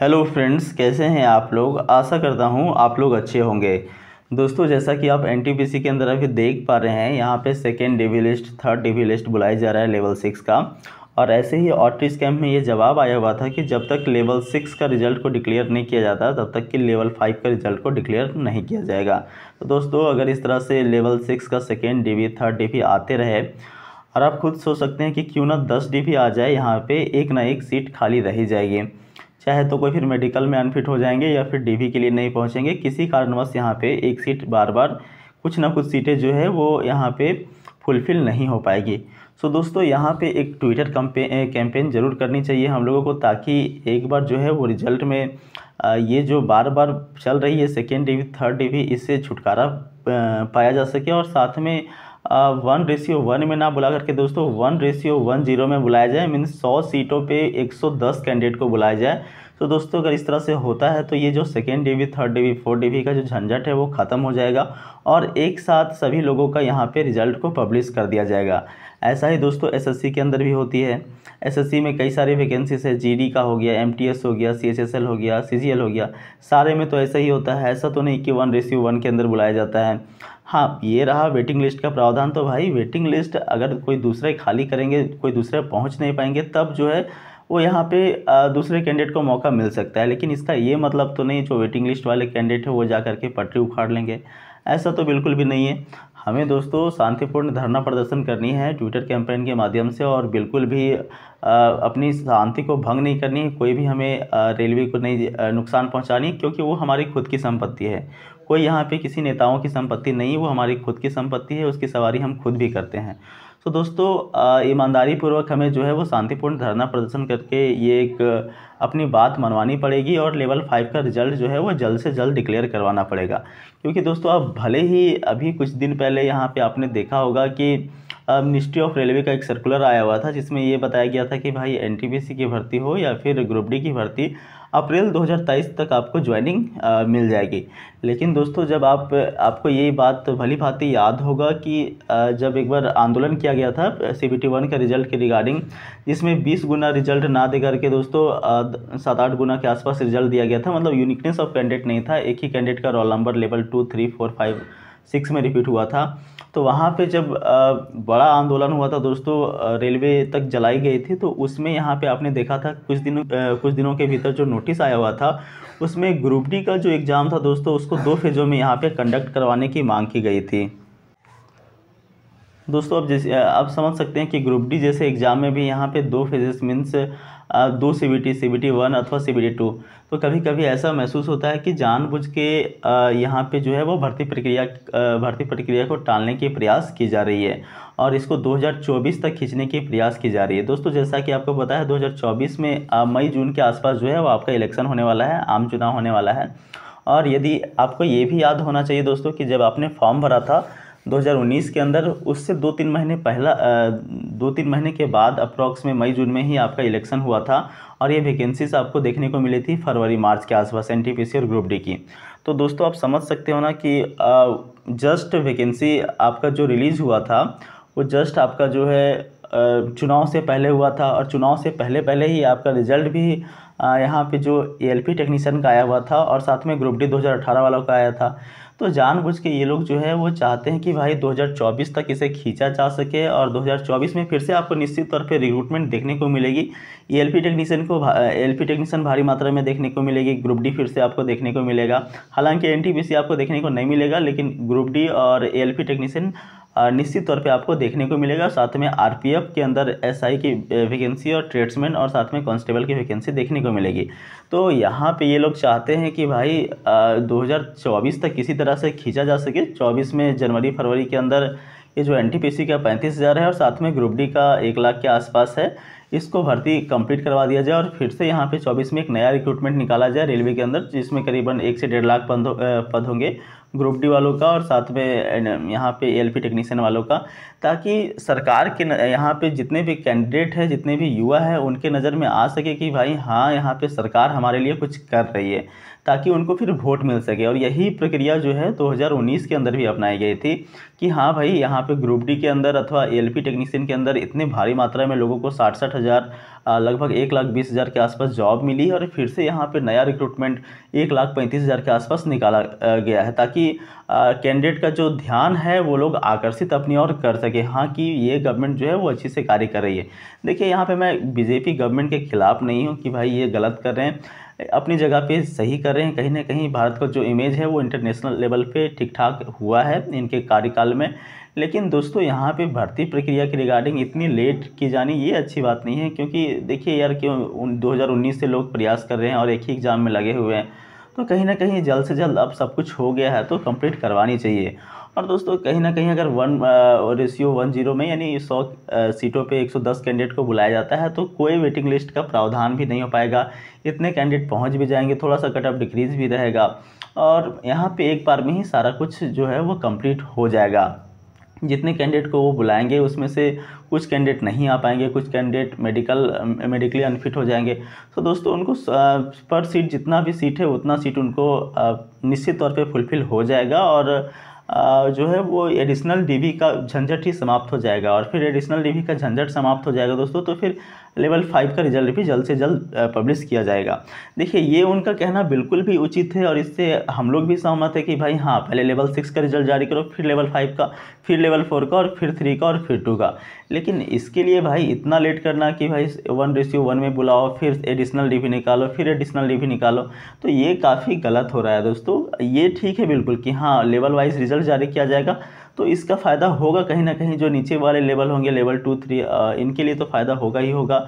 Hello friends, कैसे हैं आप लोग। आशा करता हूं आप लोग अच्छे होंगे। दोस्तों, जैसा कि आप एनटीपीसी के अंदर अभी देख पा रहे हैं, यहां पे second DV list, third DV list बुलाई जा रहा है लेवल 6 का। और ऐसे ही ऑटरीज कैंप में ये जवाब आया हुआ था कि जब तक लेवल 6 का रिजल्ट को डिक्लेयर नहीं किया जाता तब तक कि लेवल 5 का रिजल्ट को डिक्लेयर नहीं किया जाएगा। तो दोस्तों, अगर इस तरह से लेवल 6 का सेकेंड डीवी, थर्ड डीवी आते रहे और आप खुद सोच सकते हैं कि क्यों ना 10 डीवी आ जाए, यहाँ पर एक ना एक सीट खाली रह जाएगी। चाहे तो कोई फिर मेडिकल में अनफिट हो जाएंगे या फिर डीवी के लिए नहीं पहुंचेंगे। किसी कारणवश यहाँ पे एक सीट बार बार कुछ ना कुछ सीटें जो है वो यहाँ पे फुलफ़िल नहीं हो पाएगी। सो दोस्तों, यहाँ पे एक ट्विटर कैंपेन ज़रूर करनी चाहिए हम लोगों को, ताकि एक बार जो है वो रिजल्ट में ये जो बार बार चल रही है सेकेंड डीवी, थर्ड डीवी, इससे छुटकारा पाया जा सके। और साथ में 1:1 में ना बुला करके दोस्तों 1:10 में बुलाया जाए। मीन्स 100 सीटों पे 110 कैंडिडेट को बुलाया जाए। तो दोस्तों, अगर इस तरह से होता है तो ये जो second DV, third DV, fourth DV का जो झंझट है वो ख़त्म हो जाएगा और एक साथ सभी लोगों का यहाँ पे रिजल्ट को पब्लिश कर दिया जाएगा। ऐसा ही दोस्तों एसएससी के अंदर भी होती है। एसएससी में कई सारी वैकेंसीज है। जीडी का हो गया, एमटीएस हो गया, सीएचएसएल हो गया, सीजीएल हो गया, सारे में तो ऐसा ही होता है। ऐसा तो नहीं कि 1:1 के अंदर बुलाया जाता है। हाँ, ये रहा वेटिंग लिस्ट का प्रावधान। तो भाई, वेटिंग लिस्ट अगर कोई दूसरे खाली करेंगे, कोई दूसरे पहुँच नहीं पाएंगे, तब जो है वो यहाँ पे दूसरे कैंडिडेट को मौका मिल सकता है। लेकिन इसका ये मतलब तो नहीं जो वेटिंग लिस्ट वाले कैंडिडेट हैं वो जा करके पटरी उखाड़ लेंगे, ऐसा तो बिल्कुल भी नहीं है। हमें दोस्तों शांतिपूर्ण धरना प्रदर्शन करनी है ट्विटर कैंपेन के माध्यम से, और बिल्कुल भी अपनी शांति को भंग नहीं करनी है। कोई भी हमें रेलवे को नहीं नुकसान पहुँचानी, क्योंकि वो हमारी खुद की संपत्ति है। कोई यहाँ पे किसी नेताओं की संपत्ति नहीं है, वो हमारी खुद की संपत्ति है। उसकी सवारी हम खुद भी करते हैं। तो दोस्तों, ईमानदारी पूर्वक हमें जो है वो शांतिपूर्ण धरना प्रदर्शन करके ये एक अपनी बात मनवानी पड़ेगी और लेवल 5 का रिजल्ट जो है वो जल्द से जल्द डिक्लेयर करवाना पड़ेगा। क्योंकि दोस्तों, आप भले ही अभी कुछ दिन पहले यहाँ पे आपने देखा होगा कि मिनिस्ट्री ऑफ रेलवे का एक सर्कुलर आया हुआ था, जिसमें ये बताया गया था कि भाई एनटीपीसी की भर्ती हो या फिर ग्रुप डी की भर्ती, अप्रैल 2023 तक आपको ज्वाइनिंग मिल जाएगी। लेकिन दोस्तों, जब आपको ये बात भली भांति याद होगा कि जब एक बार आंदोलन किया गया था CBT 1 का रिजल्ट के रिगार्डिंग, जिसमें 20 गुना रिजल्ट ना दे करके दोस्तों 7-8 गुना के आसपास रिजल्ट दिया गया था। मतलब यूनिकनेस ऑफ कैंडिडेट नहीं था, एक ही कैंडिडेट का रोल नंबर लेवल 2, 3, 4, 5, 6 में रिपीट हुआ था। तो वहाँ पे जब बड़ा आंदोलन हुआ था दोस्तों, रेलवे तक जलाई गई थी, तो उसमें यहाँ पे आपने देखा था कुछ दिनों के भीतर जो नोटिस आया हुआ था, उसमें ग्रुप डी का जो एग्ज़ाम था दोस्तों, उसको 2 फेज़ों में यहाँ पे कंडक्ट करवाने की मांग की गई थी। दोस्तों, अब जैसे आप समझ सकते हैं कि ग्रुप डी जैसे एग्ज़ाम में भी यहाँ पे 2 फेजेस मीन्स 2 CBT, CBT 1 अथवा CBT 2। तो कभी कभी ऐसा महसूस होता है कि जानबूझ के यहाँ पे जो है वो भर्ती प्रक्रिया को टालने के प्रयास की जा रही है और इसको 2024 तक खींचने के प्रयास की जा रही है। दोस्तों, जैसा कि आपको पता है 2024 में मई-जून के आसपास जो है वो आपका इलेक्शन होने वाला है, आम चुनाव होने वाला है। और यदि आपको ये भी याद होना चाहिए दोस्तों कि जब आपने फॉर्म भरा था 2019 के अंदर, उससे 2-3 महीने पहला 2-3 महीने के बाद अप्रॉक्स में मई-जून में ही आपका इलेक्शन हुआ था और ये वैकेंसीज आपको देखने को मिली थी फरवरी-मार्च के आसपास एनटीपीसी और ग्रुप डी की। तो दोस्तों, आप समझ सकते हो ना कि जस्ट वैकेंसी आपका जो रिलीज़ हुआ था वो जस्ट आपका जो है चुनाव से पहले हुआ था और चुनाव से पहले ही आपका रिजल्ट भी यहाँ पे जो ALP टेक्नीशियन का आया हुआ था और साथ में ग्रुप डी 2018 वालों का आया था। तो जानबूझ के ये लोग जो है वो चाहते हैं कि भाई 2024 तक इसे खींचा जा सके और 2024 में फिर से आपको निश्चित तौर पे रिक्रूटमेंट देखने को मिलेगी। ALP टेक्नीशियन भारी मात्रा में देखने को मिलेगी, ग्रुप डी फिर से आपको देखने को मिलेगा। हालांकि NTPC आपको देखने को नहीं मिलेगा, लेकिन ग्रुप डी और ALP टेक्नीशियन निश्चित तौर पे आपको देखने को मिलेगा। साथ में RPF के अंदर SI की वैकेंसी और ट्रेड्समैन और साथ में कांस्टेबल की वैकेंसी देखने को मिलेगी। तो यहाँ पे ये लोग चाहते हैं कि भाई 2024 तक किसी तरह से खींचा जा सके। 24 में जनवरी फरवरी के अंदर ये जो NTPC का 35,000 है और साथ में ग्रुप डी का 1 लाख के आसपास है, इसको भर्ती कंप्लीट करवा दिया जाए और फिर से यहाँ पे 24 में एक नया रिक्रूटमेंट निकाला जाए रेलवे के अंदर, जिसमें करीबन 1 से 1.5 लाख पद होंगे ग्रुप डी वालों का और साथ में यहाँ पे ALP टेक्नीशियन वालों का, ताकि सरकार के यहाँ पे जितने भी कैंडिडेट हैं, जितने भी युवा हैं, उनके नज़र में आ सके कि भाई हाँ, यहाँ पे सरकार हमारे लिए कुछ कर रही है, ताकि उनको फिर वोट मिल सके। और यही प्रक्रिया जो है 2019 के अंदर भी अपनाई गई थी कि हाँ भाई, यहाँ पे ग्रुप डी के अंदर अथवा ALP टेक्नीशियन के अंदर इतने भारी मात्रा में लोगों को 60-60 हज़ार लगभग 1,20,000 के आसपास जॉब मिली है और फिर से यहाँ पे नया रिक्रूटमेंट 1,35,000 के आसपास निकाला गया है, ताकि कैंडिडेट का जो ध्यान है वो लोग आकर्षित अपनी ओर कर सके, हाँ कि ये गवर्नमेंट जो है वो अच्छे से कार्य कर रही है। देखिए यहाँ पे मैं बीजेपी गवर्नमेंट के खिलाफ नहीं हूँ कि भाई ये गलत कर रहे हैं, अपनी जगह पे सही कर रहे हैं। कहीं ना कहीं भारत का जो इमेज है वो इंटरनेशनल लेवल पे ठीक ठाक हुआ है इनके कार्यकाल में, लेकिन दोस्तों यहाँ पे भर्ती प्रक्रिया के रिगार्डिंग इतनी लेट की जानी ये अच्छी बात नहीं है, क्योंकि देखिए यार क्यों 2019 से लोग प्रयास कर रहे हैं और एक ही एग्ज़ाम में लगे हुए हैं, तो कहीं ना कहीं जल्द से जल्द अब सब कुछ हो गया है तो कंप्लीट करवानी चाहिए। और दोस्तों कहीं ना कहीं अगर 1:1 में यानी 100 सीटों पे 110 कैंडिडेट को बुलाया जाता है तो कोई वेटिंग लिस्ट का प्रावधान भी नहीं हो पाएगा, इतने कैंडिडेट पहुंच भी जाएंगे, थोड़ा सा कट ऑफ डिक्रीज भी रहेगा और यहाँ पे एक बार में ही सारा कुछ जो है वो कंप्लीट हो जाएगा। जितने कैंडिडेट को वो बुलाएंगे उसमें से कुछ कैंडिडेट नहीं आ पाएंगे, कुछ कैंडिडेट मेडिकली अनफिट हो जाएंगे, तो दोस्तों उनको पर सीट जितना भी सीट है उतना सीट उनको निश्चित तौर पे फुलफ़िल हो जाएगा और जो है वो एडिशनल डीवी का झंझट ही समाप्त हो जाएगा। और फिर एडिशनल डीवी का झंझट समाप्त हो जाएगा दोस्तों तो फिर लेवल 5 का रिजल्ट भी जल्द से जल्द पब्लिश किया जाएगा। देखिए ये उनका कहना बिल्कुल भी उचित है और इससे हम लोग भी सहमत है कि भाई हाँ पहले लेवल 6 का रिजल्ट जारी करो, फिर लेवल 5 का, फिर लेवल 4 का और फिर 3 का और फिर 2 का। लेकिन इसके लिए भाई इतना लेट करना कि भाई 1:1 में बुलाओ, फिर एडिशनल डीवी निकालो, फिर एडिशनल डीवी निकालो, तो ये काफ़ी गलत हो रहा है दोस्तों। ये ठीक है बिल्कुल कि हाँ लेवल वाइज रिजल्ट जारी किया जाएगा तो इसका फ़ायदा होगा कहीं ना कहीं जो नीचे वाले लेवल होंगे लेवल 2, 3 इनके लिए तो फ़ायदा होगा ही होगा,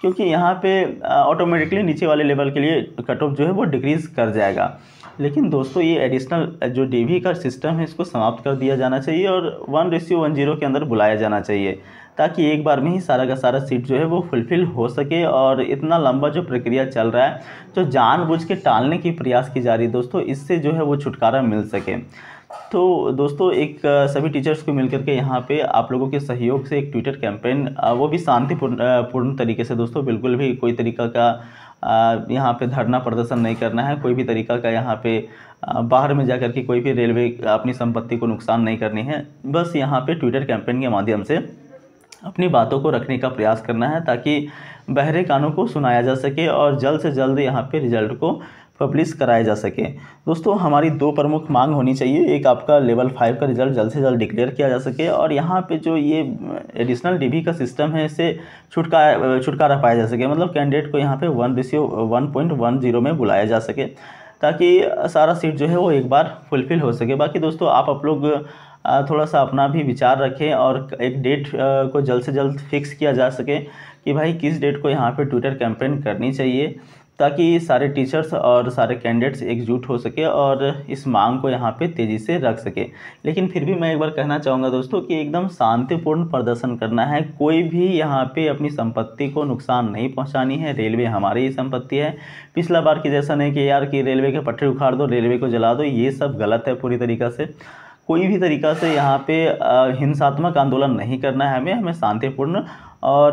क्योंकि यहाँ पे ऑटोमेटिकली नीचे वाले लेवल के लिए कट ऑफ जो है वो डिक्रीज़ कर जाएगा। लेकिन दोस्तों ये एडिशनल जो डीवी का सिस्टम है इसको समाप्त कर दिया जाना चाहिए और 1:1 के अंदर बुलाया जाना चाहिए, ताकि एक बार में ही सारा का सारा सीट जो है वो फुलफ़िल हो सके। और इतना लंबा जो प्रक्रिया चल रहा है जो जानबूझ के टालने की प्रयास की जा रही है दोस्तों, इससे जो है वो छुटकारा मिल सके। तो दोस्तों एक सभी टीचर्स को मिलकर के यहाँ पे आप लोगों के सहयोग से एक ट्विटर कैंपेन, वो भी शांतिपूर्ण तरीके से दोस्तों, बिल्कुल भी कोई तरीका का यहाँ पे धरना प्रदर्शन नहीं करना है, कोई भी तरीका का यहाँ पे बाहर में जाकर के कोई भी रेलवे अपनी संपत्ति को नुकसान नहीं करनी है, बस यहाँ पे ट्विटर कैंपेन के माध्यम से अपनी बातों को रखने का प्रयास करना है ताकि बहरे कानों को सुनाया जा सके और जल्द से जल्द यहाँ पे रिजल्ट को पब्लिश कराया जा सके। दोस्तों हमारी 2 प्रमुख मांग होनी चाहिए, एक आपका लेवल 5 का रिजल्ट जल्द से जल्द डिक्लेयर किया जा सके और यहाँ पे जो ये एडिशनल डीवी का सिस्टम है इससे छुटकारा पाया जा सके, मतलब कैंडिडेट को यहाँ पे 1:1 में बुलाया जा सके ताकि सारा सीट जो है वो एक बार फुलफ़िल हो सके। बाकी दोस्तों आप लोग थोड़ा सा अपना भी विचार रखें और एक डेट को जल्द से जल्द फिक्स किया जा सके कि भाई किस डेट को यहाँ पे ट्विटर कैंपेन करनी चाहिए, ताकि सारे टीचर्स और सारे कैंडिडेट्स एकजुट हो सके और इस मांग को यहाँ पे तेज़ी से रख सके। लेकिन फिर भी मैं एक बार कहना चाहूँगा दोस्तों कि एकदम शांतिपूर्ण प्रदर्शन करना है, कोई भी यहाँ पे अपनी संपत्ति को नुकसान नहीं पहुँचानी है। रेलवे हमारी ही संपत्ति है, पिछला बार की जैसा नहीं कि यार कि रेलवे के पटरी उखाड़ दो, रेलवे को जला दो, ये सब गलत है पूरी तरीक़ा से। कोई भी तरीक़ा से यहाँ पे हिंसात्मक आंदोलन नहीं करना है हमें शांतिपूर्ण और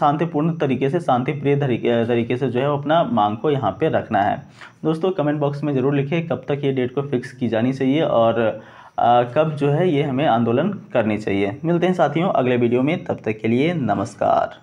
शांतिपूर्ण तरीके से, शांतिप्रिय तरीके से जो है अपना मांग को यहाँ पे रखना है। दोस्तों कमेंट बॉक्स में ज़रूर लिखें कब तक ये डेट को फिक्स की जानी चाहिए और कब जो है ये हमें आंदोलन करनी चाहिए। मिलते हैं साथियों अगले वीडियो में, तब तक के लिए नमस्कार।